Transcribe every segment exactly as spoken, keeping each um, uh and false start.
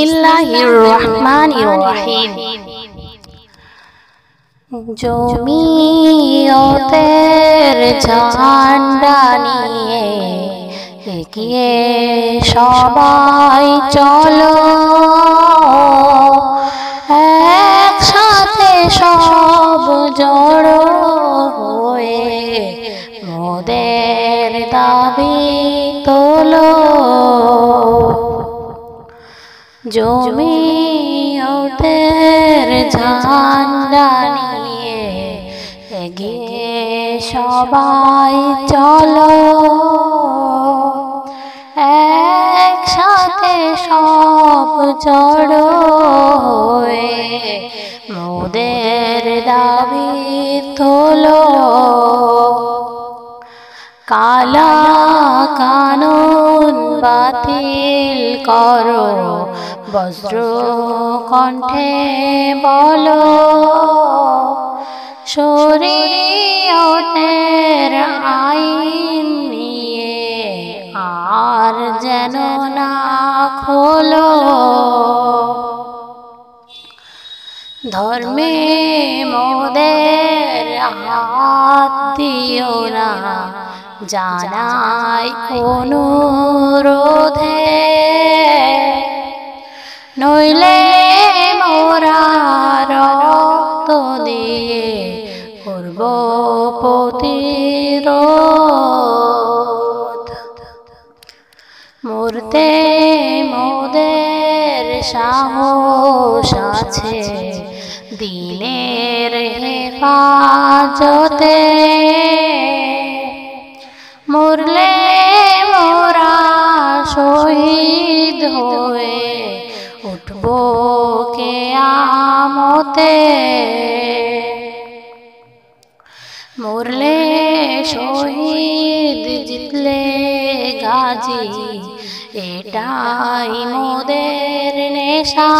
बिस्मिल्लाहिर्रहमानिर्रहीम। জমিয়তের ঝান্ডা নিয়ে এগিয়ে সবাই চলো, একসাথে সব জড়ো হয়ে মোদের দাবি তোলো। জমিয়তের ঝান্ডা নিয়ে এগিয়ে সবাই চলো, একসাথে সব জড়ো হয়ে মোদের দাবি তোলো। কালা কানুন বাতিল করো, বজ্র কণ্ঠে বলো, শরীয়তের আইন নিয়ে আর যেন না খোলো। ধর্মে মোদের হাত দিও না, জানাই অনুরোধে, নইলে মোরা রক্ত দিয়ে করব প্রতিরোধ। মরতে মোদের সাহস আছে, দিনের হেফাজতে মরলে মোরা শহীদ হয়ে উঠব কিয়ামতে। মরলে শহীদ, জিতলে গাজী, এটাই মোদের নেশা।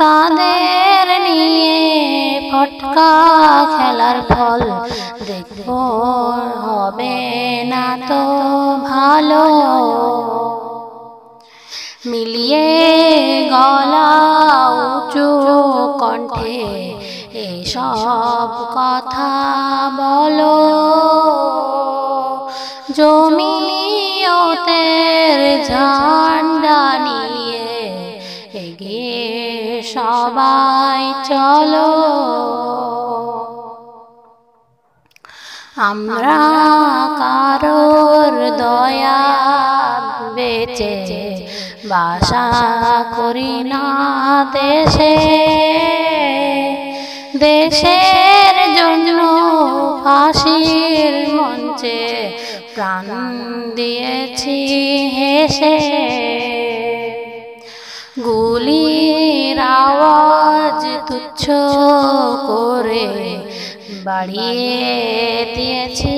তাদের নিয়ে ফটকা খেলার ফল দেখব হবে না তো ভালো। মিলিয়ে গলা উঁচু কণ্ঠে এসব কথা বলো, জমিয়তের ঝান্ডা নিয়ে এগিয়ে সবাই চলো। আমরা কারোর দয়া বেচে বাসা করি না দেশে, দেশের জন্য ফাঁসির মঞ্চে প্রাণ দিয়েছি হেসে। গুলির আওয়াজ তুচ্ছ করে বাড়িয়ে দিয়েছি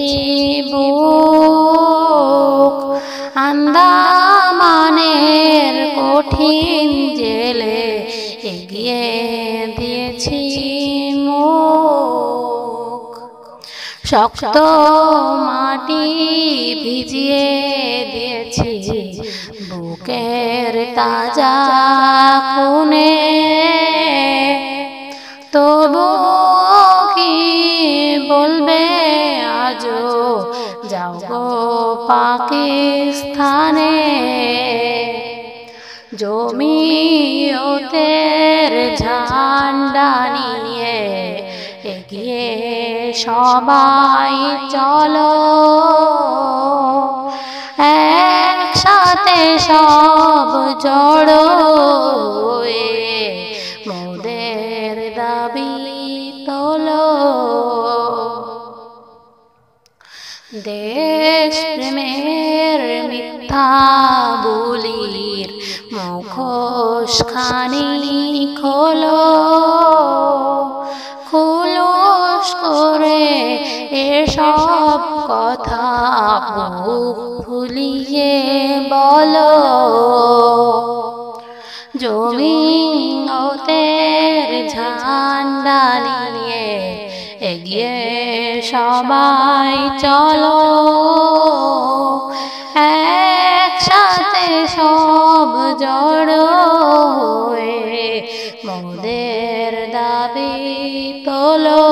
বুক, আন্দামানের কঠিন জেলে এগিয়ে দিয়েছি মুখ। শক্ত মাটি ভিজিয়ে দিয়েছি বুকের তাজা খুনে, তবু কি বলবে আজো যাও গো পাকিস্তানে। জমিয়তের ঝান্ডা নিয়ে এগিয়ে সবাই চলো, একসাথে সব জড়ো হয়ে মোদের দাবি তোলো। দেশ প্রেমের মিথ্যা বুলির মুখোশ খানি খোলো, খোলস করে এসব কথা বুক ভুলিয়ে বলো। জমিয়তের ঝান্ডা নিয়ে এগিয়ে সবাই চলো, একসাথে সব জড়ো হয়ে মোদের দাবি তোলো।